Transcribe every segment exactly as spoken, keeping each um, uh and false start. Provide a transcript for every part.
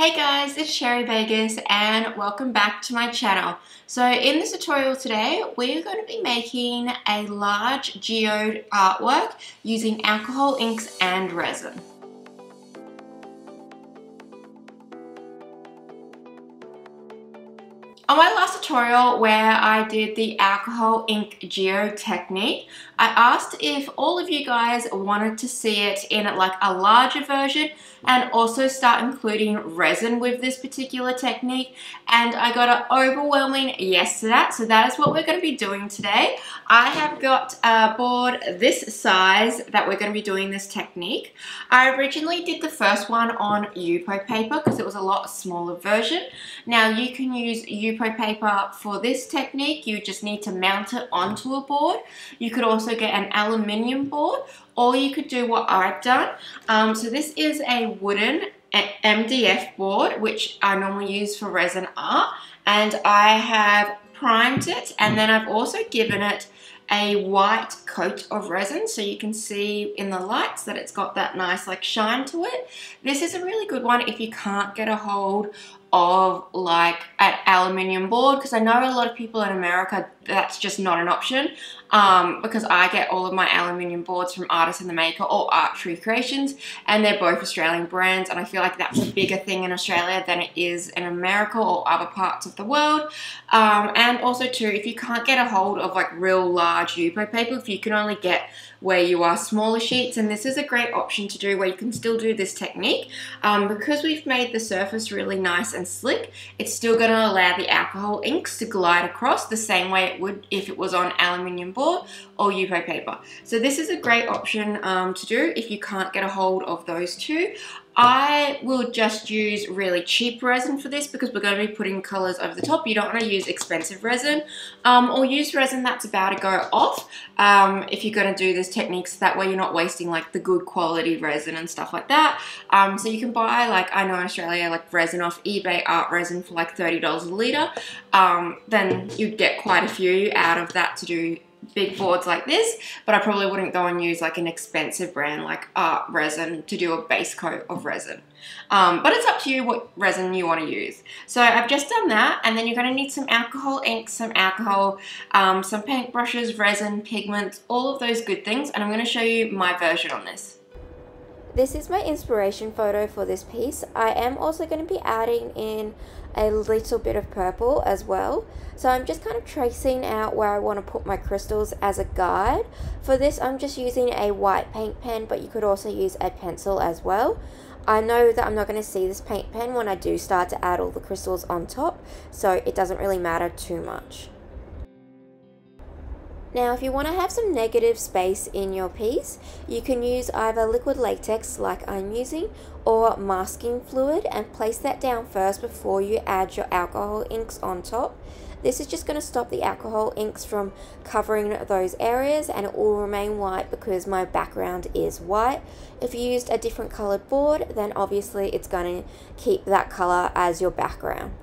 Hey guys, it's Sherry Vegas and welcome back to my channel. So in this tutorial today, we're going to be making a large geode artwork using alcohol inks and resin. On my last tutorial where I did the alcohol ink geode technique, I asked if all of you guys wanted to see it in like a larger version and also start including resin with this particular technique, and I got an overwhelming yes to that, so that is what we're going to be doing today. I have got a board this size that we're going to be doing this technique. I originally did the first one on Yupo paper because it was a lot smaller version. Now you can use Yupo paper for this technique. You just need to mount it onto a board. You could also get an aluminium board, or you could do what I've done. Um, so this is a wooden M D F board, which I normally use for resin art, and I have primed it, and then I've also given it a white coat of resin, so you can see in the lights that it's got that nice like shine to it. This is a really good one if you can't get a hold of like an aluminium board, because I know a lot of people in America, that's just not an option, um, because I get all of my aluminium boards from Artists in the Maker or Art Tree Creations, and they're both Australian brands, and I feel like that's a bigger thing in Australia than it is in America or other parts of the world. Um, and also too, if you can't get a hold of like real large Yupo paper, if you can only get where you are smaller sheets, and this is a great option to do where you can still do this technique, um, because we've made the surface really nice and slick, it's still going to allow the alcohol inks to glide across the same way it would if it was on aluminium board or Yupo paper. So this is a great option um, to do if you can't get a hold of those two. I will just use really cheap resin for this because we're going to be putting colours over the top. You don't want to use expensive resin, um, or use resin that's about to go off um, if you're going to do this technique, so that way you're not wasting like the good quality resin and stuff like that. Um, so you can buy, like I know in Australia, like resin off eBay art resin for like thirty dollars a litre. Um, then you'd get quite a few out of that to do big boards like this, but I probably wouldn't go and use like an expensive brand like Art Resin to do a base coat of resin. Um, but it's up to you what resin you want to use. So I've just done that, and then you're going to need some alcohol ink, some alcohol, um, some paint brushes, resin, pigments, all of those good things, and I'm going to show you my version on this. This is my inspiration photo for this piece. I am also going to be adding in a little bit of purple as well. So I'm just kind of tracing out where I want to put my crystals as a guide. For this, I'm just using a white paint pen, but you could also use a pencil as well. I know that I'm not going to see this paint pen when I do start to add all the crystals on top, so it doesn't really matter too much. Now, if you want to have some negative space in your piece, you can use either liquid latex like I'm using or masking fluid, and place that down first before you add your alcohol inks on top. This is just going to stop the alcohol inks from covering those areas, and it will remain white because my background is white. If you used a different colored board, then obviously it's going to keep that color as your background.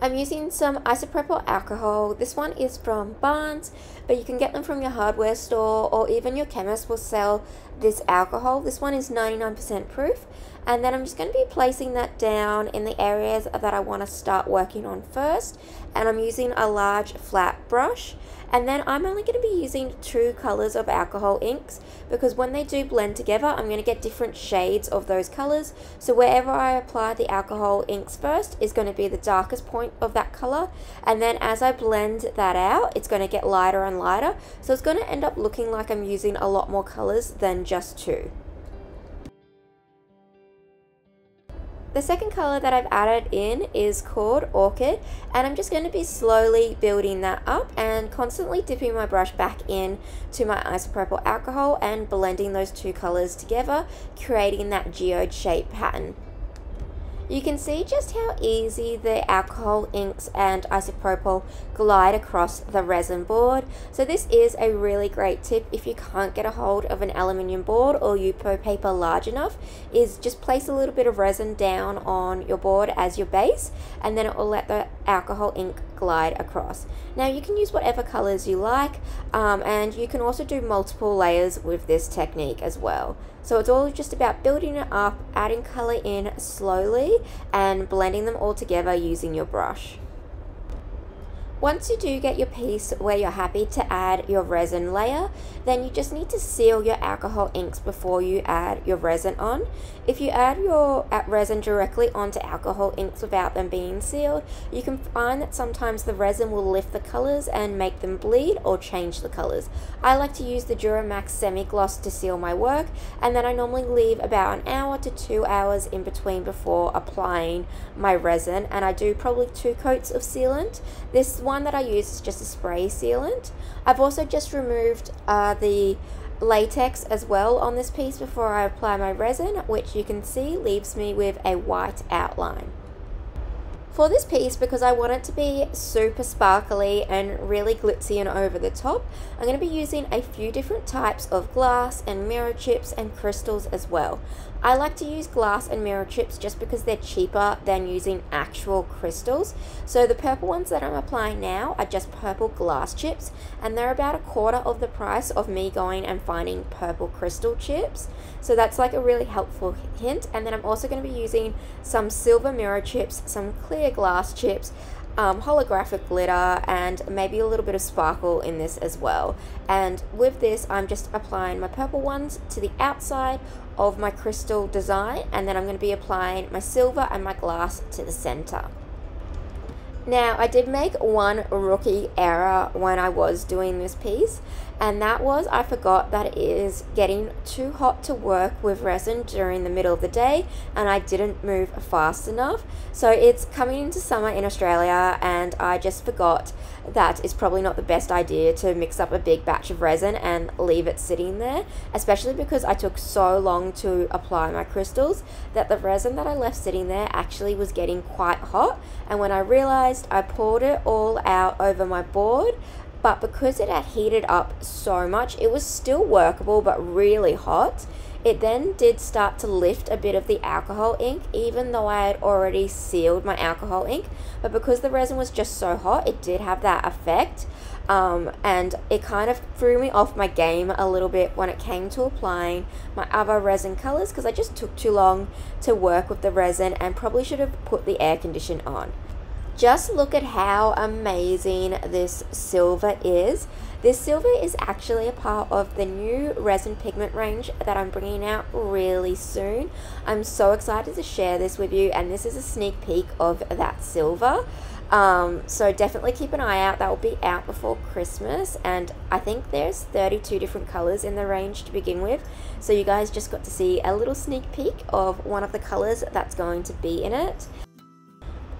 I'm using some isopropyl alcohol. This one is from Barnes, but you can get them from your hardware store, or even your chemist will sell this alcohol. This one is ninety-nine percent proof, and then I'm just going to be placing that down in the areas that I want to start working on first, and I'm using a large flat brush. And then I'm only going to be using two colors of alcohol inks, because when they do blend together, I'm going to get different shades of those colors. So wherever I apply the alcohol inks first is going to be the darkest point of that color. And then as I blend that out, it's going to get lighter and lighter. So it's going to end up looking like I'm using a lot more colors than just two. The second color that I've added in is called Orchid, and I'm just going to be slowly building that up and constantly dipping my brush back in to my isopropyl alcohol and blending those two colors together, creating that geode shape pattern. You can see just how easy the alcohol inks and isopropyl glide across the resin board. So this is a really great tip if you can't get a hold of an aluminium board or Yupo paper large enough, is just place a little bit of resin down on your board as your base, and then it will let the alcohol ink glide across. Now you can use whatever colors you like, um, and you can also do multiple layers with this technique as well. So it's all just about building it up, adding color in slowly, and blending them all together using your brush. Once you do get your piece where you're happy to add your resin layer, then you just need to seal your alcohol inks before you add your resin on. If you add your resin directly onto alcohol inks without them being sealed, you can find that sometimes the resin will lift the colors and make them bleed or change the colors. I like to use the Duramax semi-gloss to seal my work, and then I normally leave about an hour to two hours in between before applying my resin, and I do probably two coats of sealant. This one that I use is just a spray sealant. I've also just removed uh, the latex as well on this piece before I apply my resin, which you can see leaves me with a white outline. For this piece, because I want it to be super sparkly and really glitzy and over the top, I'm going to be using a few different types of glass and mirror chips and crystals as well. I like to use glass and mirror chips just because they're cheaper than using actual crystals. So the purple ones that I'm applying now are just purple glass chips, and they're about a quarter of the price of me going and finding purple crystal chips. So that's like a really helpful hint. And then I'm also going to be using some silver mirror chips, some clear glass chips, um, holographic glitter, and maybe a little bit of sparkle in this as well. And with this, I'm just applying my purple ones to the outside of my crystal design, and then I'm going to be applying my silver and my glass to the center. Now, I did make one rookie error when I was doing this piece, and that was I forgot that it is getting too hot to work with resin during the middle of the day, and I didn't move fast enough. So it's coming into summer in Australia, and I just forgot that it's probably not the best idea to mix up a big batch of resin and leave it sitting there, especially because I took so long to apply my crystals that the resin that I left sitting there actually was getting quite hot. And when I realized, I poured it all out over my board, but because it had heated up so much, it was still workable but really hot. It then did start to lift a bit of the alcohol ink, even though I had already sealed my alcohol ink, but because the resin was just so hot, it did have that effect. Um, and it kind of threw me off my game a little bit when it came to applying my other resin colors, because I just took too long to work with the resin and probably should have put the air condition on. Just look at how amazing this silver is. This silver is actually a part of the new resin pigment range that I'm bringing out really soon. I'm so excited to share this with you, and this is a sneak peek of that silver. Um, so definitely keep an eye out. That will be out before Christmas, and I think there's thirty-two different colors in the range to begin with, so you guys just got to see a little sneak peek of one of the colors that's going to be in it.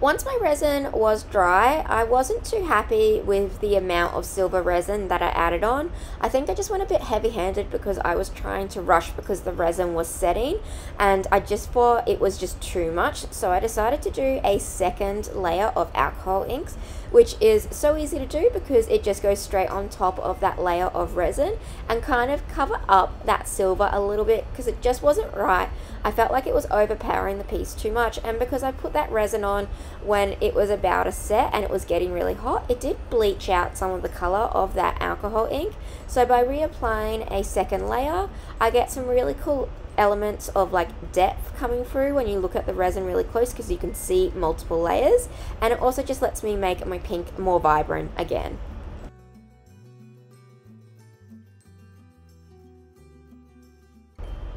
Once my resin was dry, I wasn't too happy with the amount of silver resin that I added on. I think I just went a bit heavy-handed because I was trying to rush because the resin was setting, and I just thought it was just too much. So I decided to do a second layer of alcohol inks, which is so easy to do because it just goes straight on top of that layer of resin and kind of cover up that silver a little bit, because it just wasn't right. I felt like it was overpowering the piece too much, and because I put that resin on when it was about a set and it was getting really hot, it did bleach out some of the color of that alcohol ink. So by reapplying a second layer, I get some really cool elements of like depth coming through when you look at the resin really close, because you can see multiple layers, and it also just lets me make my pink more vibrant again.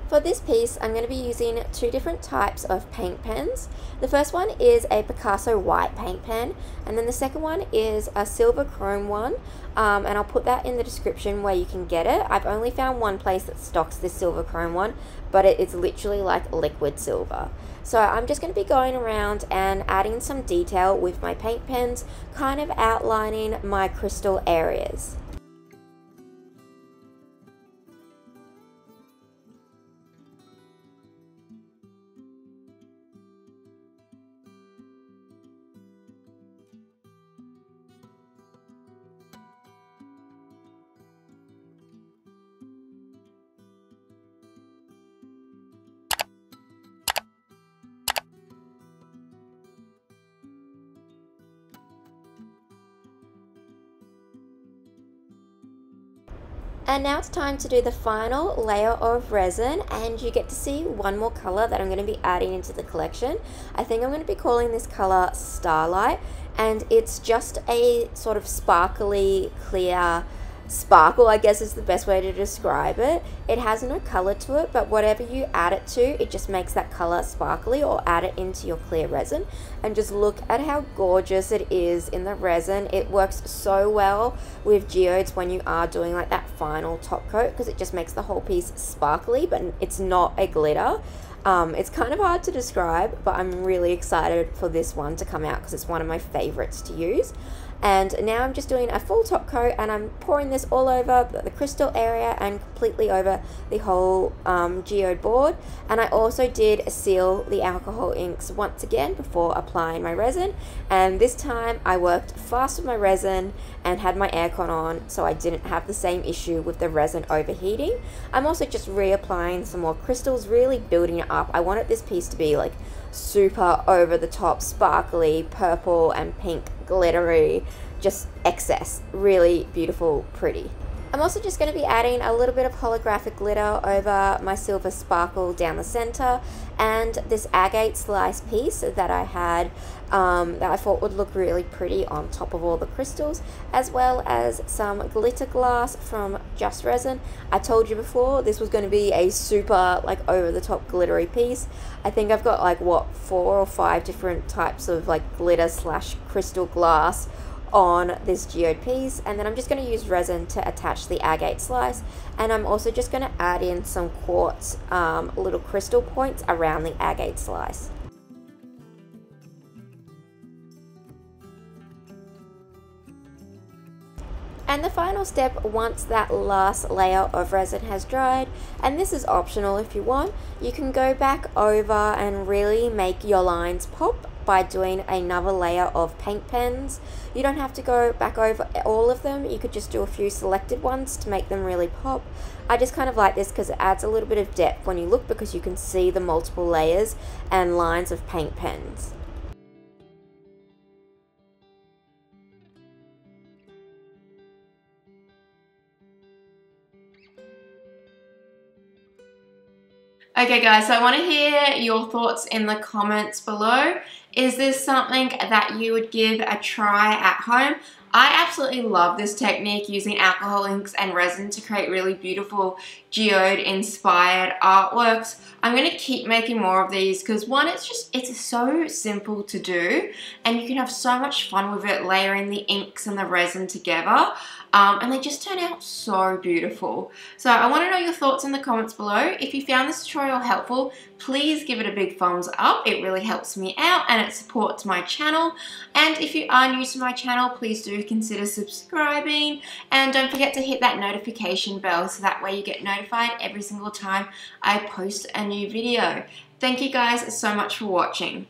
For this piece, I'm going to be using two different types of paint pens. The first one is a Picasso white paint pen, and then the second one is a silver chrome one, um, and I'll put that in the description where you can get it. I've only found one place that stocks this silver chrome one, but it, it's literally like liquid silver. So I'm just going to be going around and adding some detail with my paint pens, kind of outlining my crystal areas. And now it's time to do the final layer of resin, and you get to see one more color that I'm going to be adding into the collection. I think I'm going to be calling this color Starlight, and it's just a sort of sparkly clear sparkle, I guess is the best way to describe it. It has no color to it, but whatever you add it to, it just makes that color sparkly, or add it into your clear resin. And just look at how gorgeous it is in the resin. It works so well with geodes when you are doing like that final top coat, because it just makes the whole piece sparkly, but it's not a glitter. Um, it's kind of hard to describe, but I'm really excited for this one to come out because it's one of my favorites to use. And now I'm just doing a full top coat, and I'm pouring this all over the crystal area and completely over the whole um, geode board. And I also did seal the alcohol inks once again before applying my resin, and this time I worked fast with my resin and had my aircon on, so I didn't have the same issue with the resin overheating. I'm also just reapplying some more crystals, really building it up. I wanted this piece to be like super over the top sparkly purple and pink glittery, just excess, really beautiful, pretty. I'm also just going to be adding a little bit of holographic glitter over my silver sparkle down the center, and this agate slice piece that I had um, that I thought would look really pretty on top of all the crystals, as well as some glitter glass from Just Resin. I told you before this was going to be a super like over the top glittery piece. I think I've got like what four or five different types of like glitter slash crystal glass on this geode piece, and then I'm just going to use resin to attach the agate slice, and I'm also just going to add in some quartz um, little crystal points around the agate slice. And the final step, once that last layer of resin has dried, and this is optional if you want, you can go back over and really make your lines pop by doing another layer of paint pens. You don't have to go back over all of them, you could just do a few selected ones to make them really pop. I just kind of like this because it adds a little bit of depth when you look, because you can see the multiple layers and lines of paint pens. Okay guys, so I want to hear your thoughts in the comments below. Is this something that you would give a try at home? I absolutely love this technique, using alcohol inks and resin to create really beautiful geode inspired artworks. I'm going to keep making more of these because one, it's just, it's so simple to do and you can have so much fun with it, layering the inks and the resin together. Um, and they just turn out so beautiful. So I want to know your thoughts in the comments below. If you found this tutorial helpful, please give it a big thumbs up. It really helps me out and it supports my channel. And if you are new to my channel, please do consider subscribing. And don't forget to hit that notification bell so that way you get notified every single time I post a new video. Thank you guys so much for watching.